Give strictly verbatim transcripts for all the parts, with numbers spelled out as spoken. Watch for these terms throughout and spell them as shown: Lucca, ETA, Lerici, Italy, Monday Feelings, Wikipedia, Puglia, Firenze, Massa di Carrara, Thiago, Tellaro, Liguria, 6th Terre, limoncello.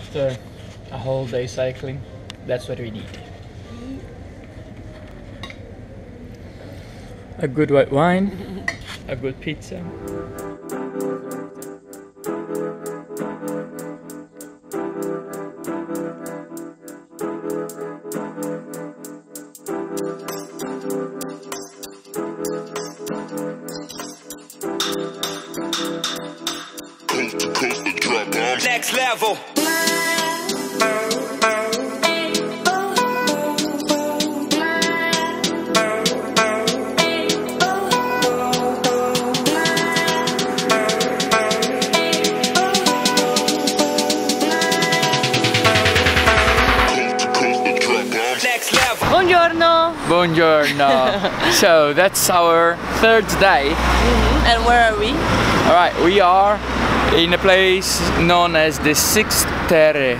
after a whole day cycling, that's what we need. A good white wine, a good pizza. Next level. Buongiorno! Buongiorno! So that's our third day. Mm-hmm. And where are we? Alright, we are in a place known as the Sixth Terre.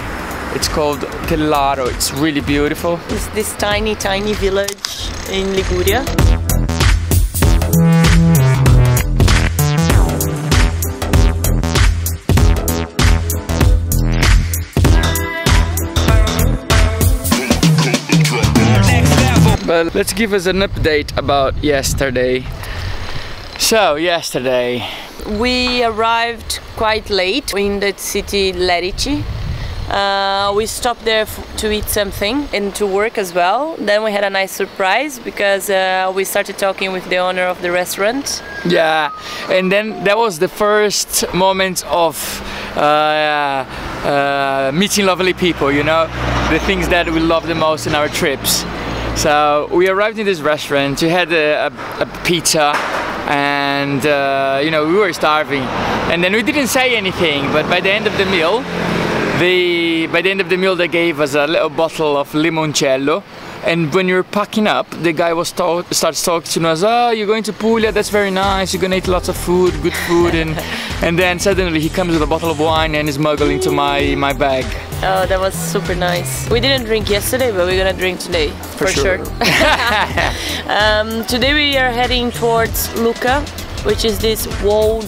It's called Tellaro. It's really beautiful. It's this tiny, tiny village in Liguria. But let's give us an update about yesterday. So yesterday we arrived quite late in the city Lerici. Uh, we stopped there f to eat something and to work as well. Then we had a nice surprise because uh, we started talking with the owner of the restaurant. Yeah, and then that was the first moment of uh, uh, meeting lovely people, you know, the things that we love the most in our trips. So we arrived in this restaurant, we had a, a, a pizza and uh, you know, we were starving, and then we didn't say anything, but by the end of the meal, the, by the end of the meal they gave us a little bottle of limoncello. And when you were packing up, the guy was talk, starts talking to us, oh, you're going to Puglia, that's very nice, you're gonna eat lots of food, good food, and and then suddenly he comes with a bottle of wine and is smuggled into my, my bag. Oh, that was super nice. We didn't drink yesterday, but we're gonna drink today, for, for sure. sure. um, today we are heading towards Lucca, which is this walled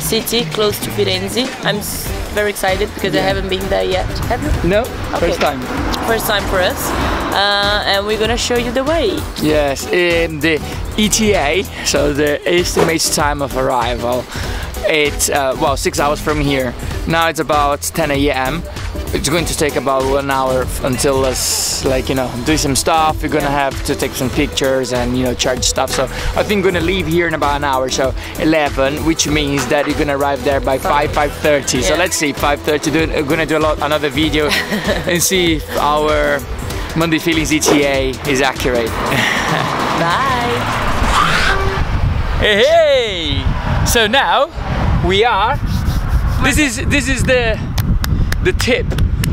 city close to Firenze. I'm very excited because yeah. I haven't been there yet. Have you? No, okay. First time. First time for us. Uh, and we're gonna show you the way. Yes, in the E T A, so the estimated time of arrival, it's uh, well six hours from here. Now it's about ten A M It's going to take about one hour until us, like, you know, do some stuff. We're gonna have to take some pictures and, you know, charge stuff. So I think we're gonna leave here in about an hour, so eleven, which means that you're gonna arrive there by five, five thirty. Yeah. So let's see, five thirty. We're gonna do a lot, another video and see if our Monday Feelings E T A is accurate. Bye! Hey, hey! So now we are. This is this is the the tip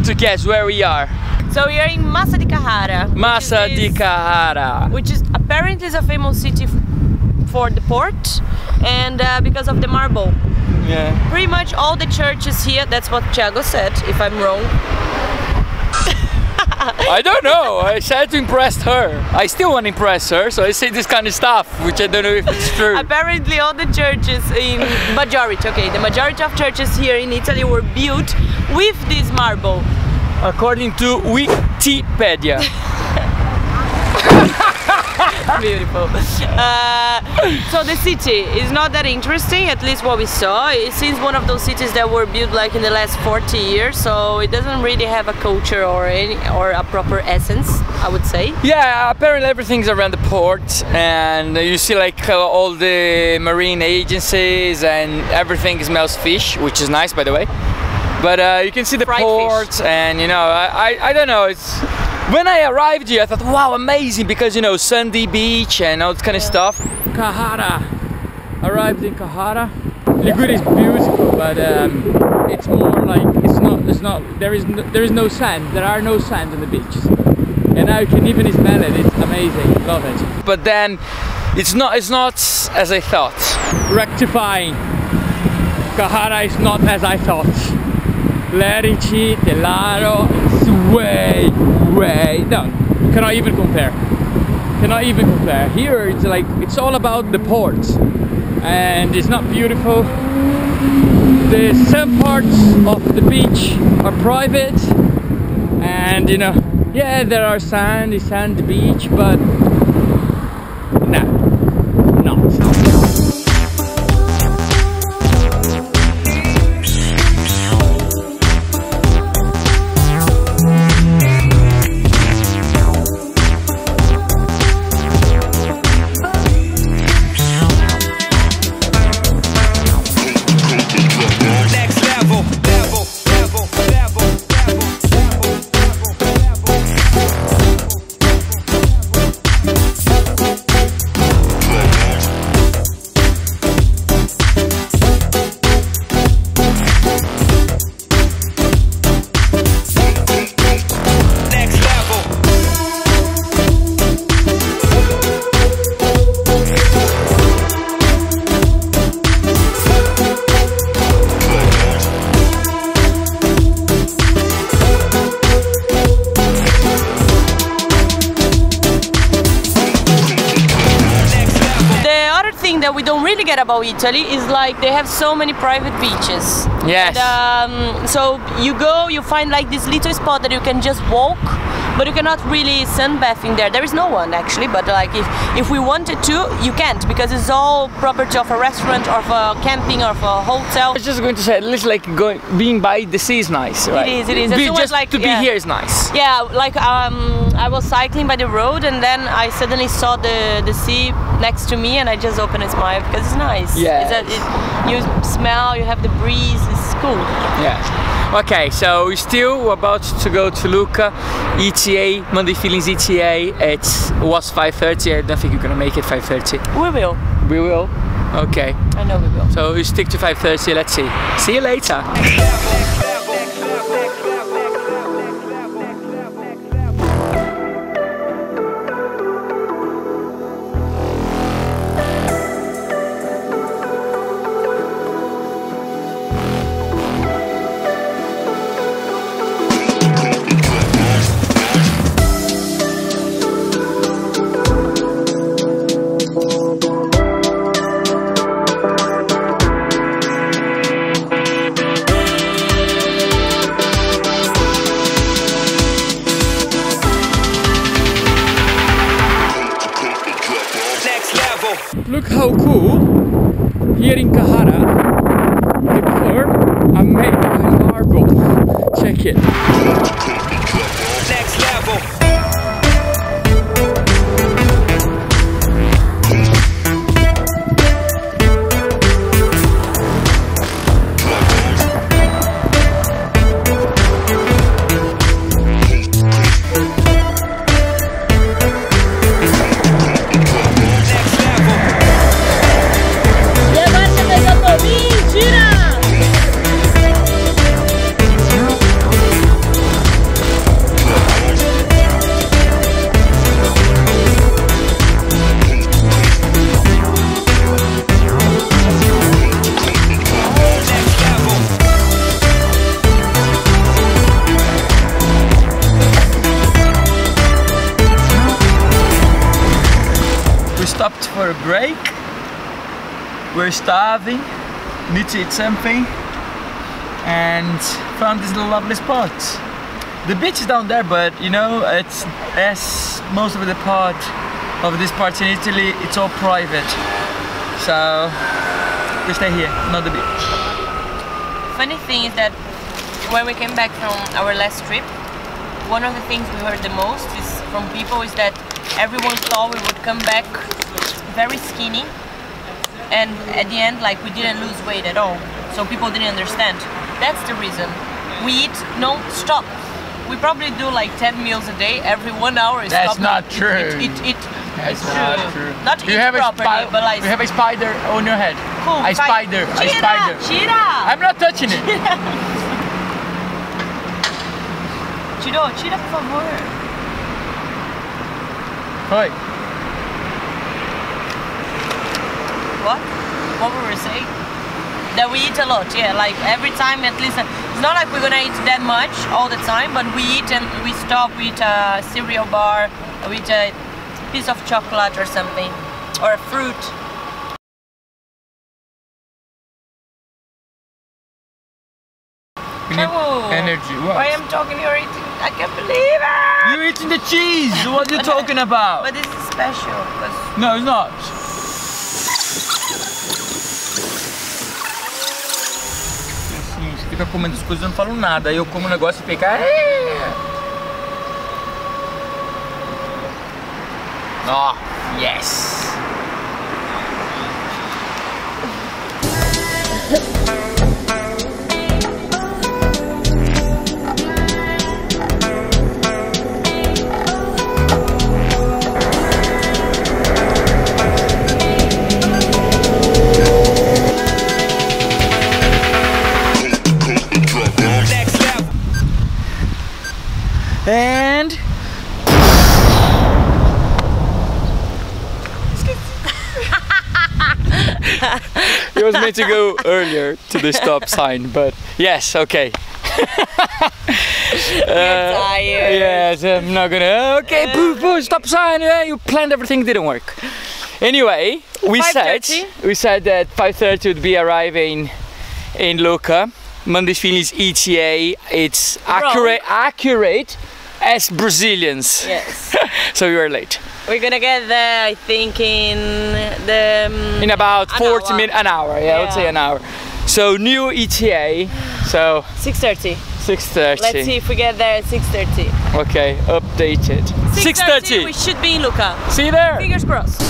to guess where we are. So we are in Massa di Carrara. Massa di Carrara, which is apparently is a famous city for the port and uh, because of the marble. Yeah. Pretty much all the churches here. That's what Thiago said. If I'm wrong. I don't know, I tried to impress her. I still want to impress her, so I say this kind of stuff, which I don't know if it's true. Apparently all the churches in majority, okay, the majority of churches here in Italy were built with this marble. According to Wikipedia. Beautiful. Uh, so the city is not that interesting, at least what we saw. It seems one of those cities that were built like in the last forty years, so it doesn't really have a culture or any or a proper essence, I would say. Yeah, apparently everything's around the port, and you see like uh, all the marine agencies, and everything smells fish, which is nice, by the way. But uh, you can see the port, and you know, I, I, I don't know, it's. When I arrived here, I thought, wow, amazing, because, you know, sandy beach and all that kind of yeah. stuff. Carrara. Arrived in Carrara. Liguria is beautiful, but um, it's more like, it's not, it's not, there is no, there is no sand, there are no sand on the beaches. And now you can even smell it, it's amazing, love it. But then, it's not, it's not as I thought. Rectifying. Carrara is not as I thought. Lerici, Tellaro, it's way, way down. Cannot even compare. Cannot even compare. Here it's like, it's all about the ports. And it's not beautiful. the some parts of the beach are private, and you know, yeah, there are sandy sandy beach, but no, not. That we don't really get about Italy is like they have so many private beaches. Yes. And, um, so you go, you find like this little spot that you can just walk, but you cannot really sunbathing there. There is no one actually, but like if if we wanted to, you can't, because it's all property of a restaurant or of a camping or of a hotel. I was just going to say, it's like going being by the sea is nice. Right? It is. It is. Be, just like, to yeah. be here is nice. Yeah. Like um, I was cycling by the road and then I suddenly saw the the sea next to me, and I just opened and smiled because it's nice. Yeah. It's a, it, you smell, you have the breeze, it's cool. Yeah. Okay, so we're still about to go to Lucca, E T A, Monday Feelings E T A. It was five thirty, I don't think you're gonna make it five thirty. We will. We will? Okay. I know we will. So we stick to five thirty, let's see. See you later. Look how cool, here in Carrara, they pour a mega marble. Check it. Next level. Stopped for a break. We're starving, need to eat something, and found this lovely spot. The beach is down there, but you know, it's as most of the part of this part in Italy, it's all private. So we stay here, not the beach. Funny thing is that when we came back from our last trip, one of the things we heard the most is from people is that everyone thought we would come back very skinny, and at the end, like, we didn't lose weight at all, so people didn't understand. That's the reason we eat non-stop. We probably do like ten meals a day, every one hour. That's not true. It's not true. Not eat properly, but like, you have a spider on your head. Cool, a spider, a spider. Cheetah. I'm not touching it. Chiro, cheetah, por favor. Hi. What? What we were saying? That we eat a lot, yeah, like every time at least. It's not like we're gonna eat that much all the time, but we eat and we stop with a cereal bar, with a piece of chocolate or something, or a fruit. you need oh, energy. What? I am talking, you're eating, I can't believe it! You're eating the cheese! What are you talking about? But this is special. Cause... No, it's not. Sim, você fica comendo as coisas e eu não falo nada. Aí eu como um negócio e fica... Oh, yes! And... It was meant to go earlier to the stop sign, but yes, okay. You're uh, tired. Yes, I'm not gonna. Okay, boo, boo, stop sign. Yeah, you planned everything, didn't work. Anyway, we said we said that five thirty would be arriving in Lucca. Monday Feelings E T A. It's accurate, accurate as Brazilians. Yes. So you are late. We're gonna get there, I think, in the um, in about forty minutes, an hour. Yeah, yeah, I would say an hour. So new E T A. So six thirty. six thirty. Let's see if we get there at six thirty. Okay, updated. six thirty. We should be in Lucca. See you there. Fingers crossed.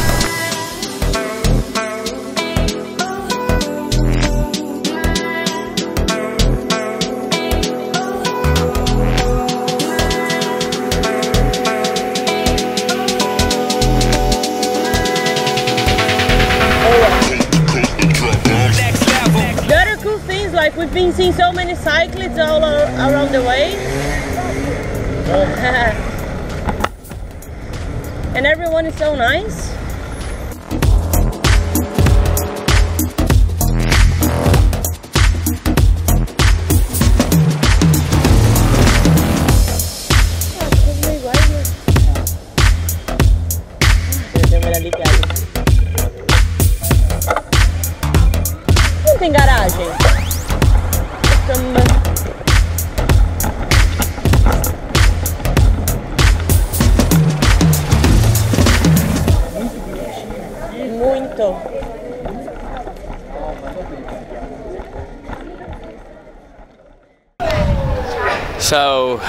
Like, we've been seeing so many cyclists all around the way. And everyone is so nice. Não tem garagem. So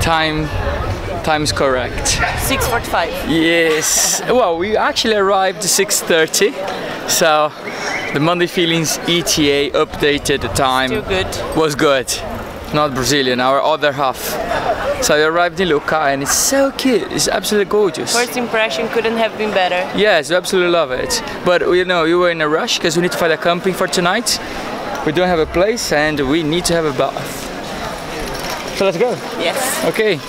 time time's correct. six forty-five. Yes. Well, we actually arrived at six thirty. So the Monday Feelings E T A updated the time. Still good. Was good. Not Brazilian, our other half. So I arrived in Lucca and it's so cute, it's absolutely gorgeous. First impression couldn't have been better. Yes, we absolutely love it. But you know, we were in a rush because we need to find a camping for tonight. We don't have a place and we need to have a bath. So let's go. Yes. Okay.